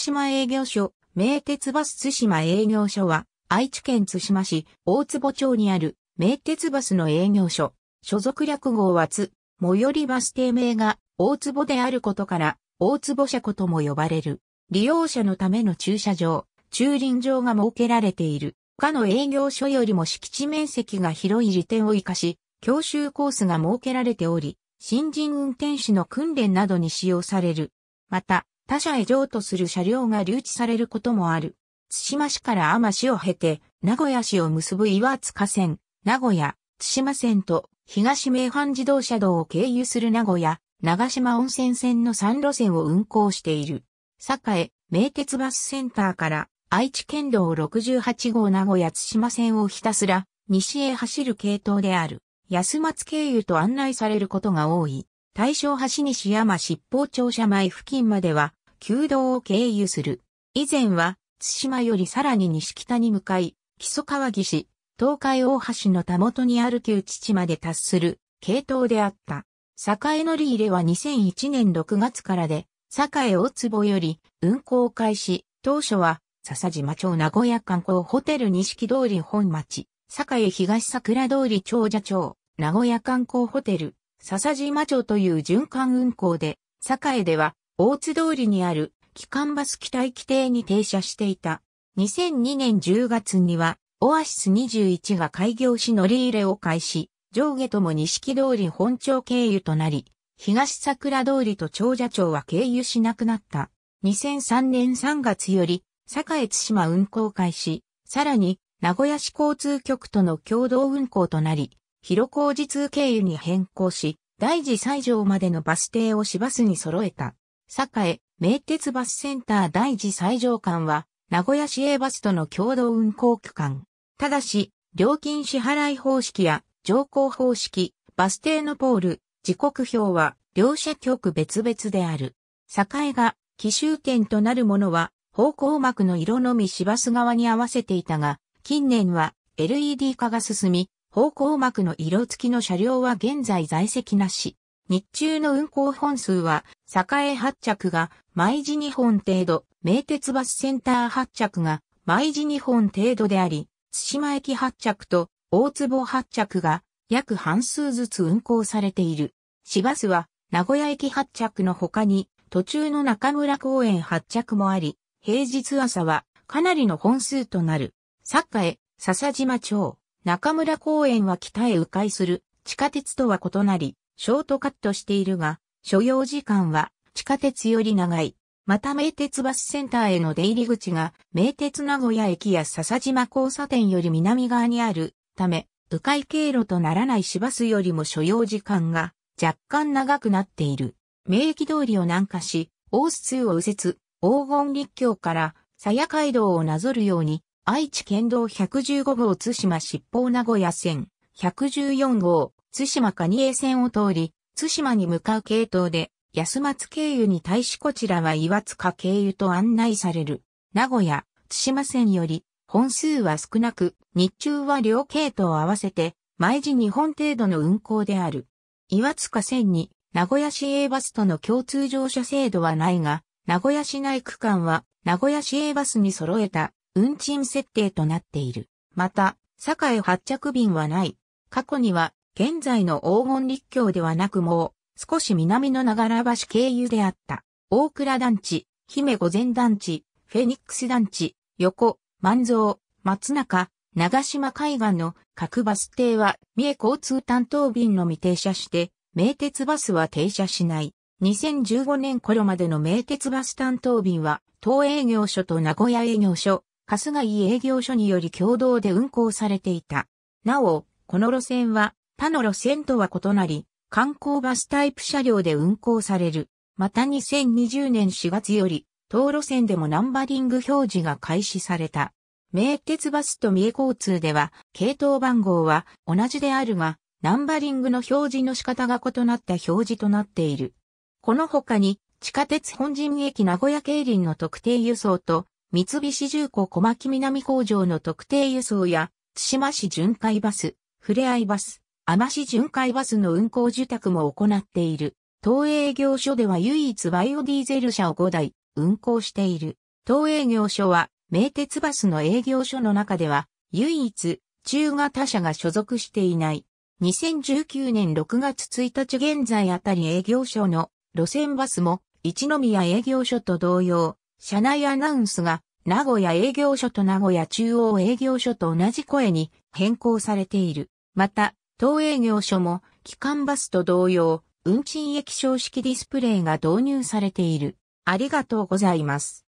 島営業所、名鉄バス津島営業所は、愛知県津島市大坪町にある名鉄バスの営業所。所属略号は津、最寄りバス停名が大坪であることから、大坪車庫とも呼ばれる。利用者のための駐車場、駐輪場が設けられている。他の営業所よりも敷地面積が広い利点を生かし、教習コースが設けられており、新人運転士の訓練などに使用される。また、他社へ譲渡する車両が留置されることもある。津島市から海士市を経て、名古屋市を結ぶ岩塚線、名古屋、津島線と東名阪自動車道を経由する名古屋、長島温泉線の3路線を運行している。栄、名鉄バスセンターから愛知県道68号名古屋津島線をひたすら西へ走る系統である。安松経由と案内されることが多い。大正橋西山七峰庁舎前付近までは、旧道を経由する。以前は、津島よりさらに西北に向かい、木曽川岸、東海大橋のたもとにある旧津島で達する系統であった。栄乗り入れは2001年6月からで、栄大坪より運行開始、当初は、笹島町名古屋観光ホテル錦通り本町、栄東桜通り長者町。名古屋観光ホテル、笹島町という循環運行で、栄では、大津通りにある、基幹バス北行き停に停車していた。2002年10月には、オアシス21が開業し乗り入れを開始、上下とも錦通り本町経由となり、東桜通りと長者町は経由しなくなった。2003年3月より、栄津島運行開始、さらに、名古屋市交通局との共同運行となり、広小路通経由に変更し、大寺西条までのバス停を市バスに揃えた。栄、名鉄バスセンター大寺西条間は、名古屋市営バスとの共同運行区間。ただし、料金支払い方式や乗降方式、バス停のポール、時刻表は、両社局別々である。栄が、起終点となるものは、方向幕の色のみ市バス側に合わせていたが、近年は LED 化が進み、方向幕の色付きの車両は現在在籍なし。日中の運行本数は、栄発着が毎時2本程度、名鉄バスセンター発着が毎時2本程度であり、津島駅発着と大坪発着が約半数ずつ運行されている。市バスは名古屋駅発着の他に途中の中村公園発着もあり、平日朝はかなりの本数となる。栄、笹島町。中村公園は北へ迂回する地下鉄とは異なり、ショートカットしているが、所要時間は地下鉄より長い。また名鉄バスセンターへの出入り口が名鉄名古屋駅や笹島交差点より南側にあるため、迂回経路とならない市バスよりも所要時間が若干長くなっている。名駅通りを南下し、大須通を右折、黄金陸橋から狭谷街道をなぞるように、愛知県道115号津島七峰名古屋線、114号津島蟹江線を通り、津島に向かう系統で、安松経由に対しこちらは岩塚経由と案内される。名古屋、津島線より、本数は少なく、日中は両系統を合わせて、毎時2本程度の運行である。岩塚線に、名古屋市営バスとの共通乗車制度はないが、名古屋市内区間は、名古屋市営バスに揃えた。運賃設定となっている。また、栄発着便はない。過去には、現在の黄金陸橋ではなくもう、少し南の長良橋経由であった。大倉団地、姫御前団地、フェニックス団地、横、万蔵、松中、長島海岸の各バス停は、三重交通担当便のみ停車して、名鉄バスは停車しない。2015年頃までの名鉄バス担当便は、当営業所と名古屋営業所、春日井営業所により共同で運行されていた。なお、この路線は他の路線とは異なり、観光バスタイプ車両で運行される。また2020年4月より、当路線でもナンバリング表示が開始された。名鉄バスと三重交通では、系統番号は同じであるが、ナンバリングの表示の仕方が異なった表示となっている。この他に、地下鉄本陣駅名古屋競輪の特定輸送と、三菱重工小牧南工場の特定輸送や、津島市巡回バス、ふれあいバス、海士巡回バスの運行受託も行っている。当営業所では唯一バイオディーゼル車を5台運行している。東営業所は、名鉄バスの営業所の中では、唯一、中型車が所属していない。2019年6月1日現在あたり営業所の路線バスも、一宮営業所と同様、車内アナウンスが、名古屋営業所と名古屋中央営業所と同じ声に変更されている。また、東営業所も、基幹バスと同様、運賃液晶式ディスプレイが導入されている。ありがとうございます。